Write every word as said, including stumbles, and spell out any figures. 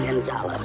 Zimzala.